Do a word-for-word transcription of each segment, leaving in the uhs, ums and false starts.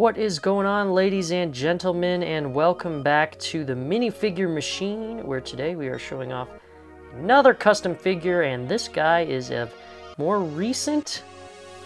What is going on, ladies and gentlemen, and welcome back to the Minifigure Machine, where today we are showing off another custom figure, and this guy is of more recent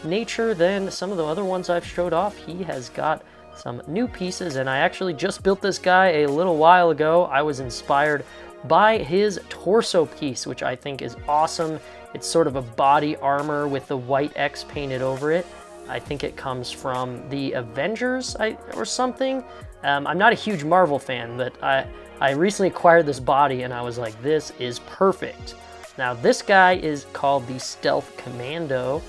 nature than some of the other ones I've showed off. He has got some new pieces, and I actually just built this guy a little while ago. I was inspired by his torso piece, which I think is awesome. It's sort of a body armor with the white X painted over it. I think it comes from the Avengers I, or something. Um, I'm not a huge Marvel fan, but I, I recently acquired this body and I was like, this is perfect. Now this guy is called the Stealth Commando.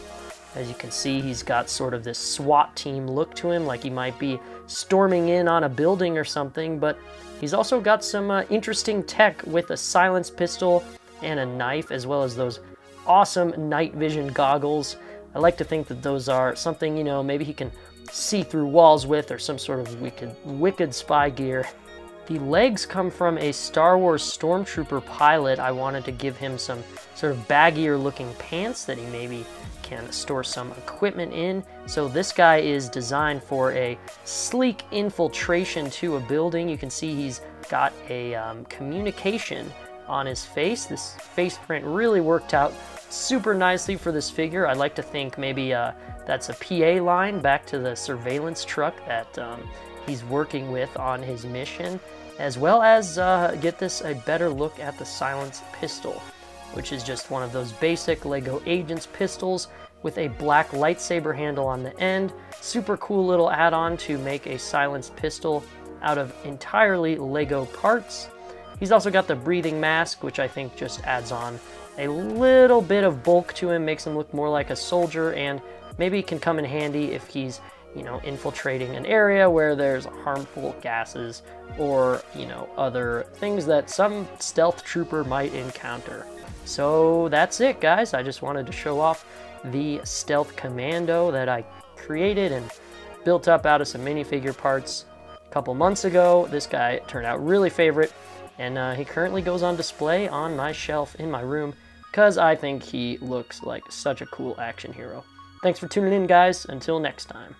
As you can see, he's got sort of this SWAT team look to him, like he might be storming in on a building or something, but he's also got some uh, interesting tech with a silenced pistol and a knife, as well as those awesome night vision goggles. I like to think that those are something, you know, maybe he can see through walls with, or some sort of wicked, wicked spy gear. The legs come from a Star Wars Stormtrooper pilot. I wanted to give him some sort of baggier looking pants that he maybe can store some equipment in. So this guy is designed for a sleek infiltration to a building. You can see he's got a um, communication on his face. This face print really worked out super nicely for this figure. I like to think maybe uh, that's a P A line back to the surveillance truck that um, he's working with on his mission, as well as, uh, get this, a better look at the silenced pistol, which is just one of those basic LEGO Agents pistols with a black lightsaber handle on the end. Super cool little add-on to make a silenced pistol out of entirely LEGO parts. He's also got the breathing mask, which I think just adds on a little bit of bulk to him, makes him look more like a soldier, and maybe can come in handy if he's, you know, infiltrating an area where there's harmful gases or, you know, other things that some stealth trooper might encounter. So that's it, guys. I just wanted to show off the Stealth Commando that I created and built up out of some minifigure parts a couple months ago. This guy turned out really favorite, and uh, he currently goes on display on my shelf in my room because I think he looks like such a cool action hero. Thanks for tuning in, guys. Until next time.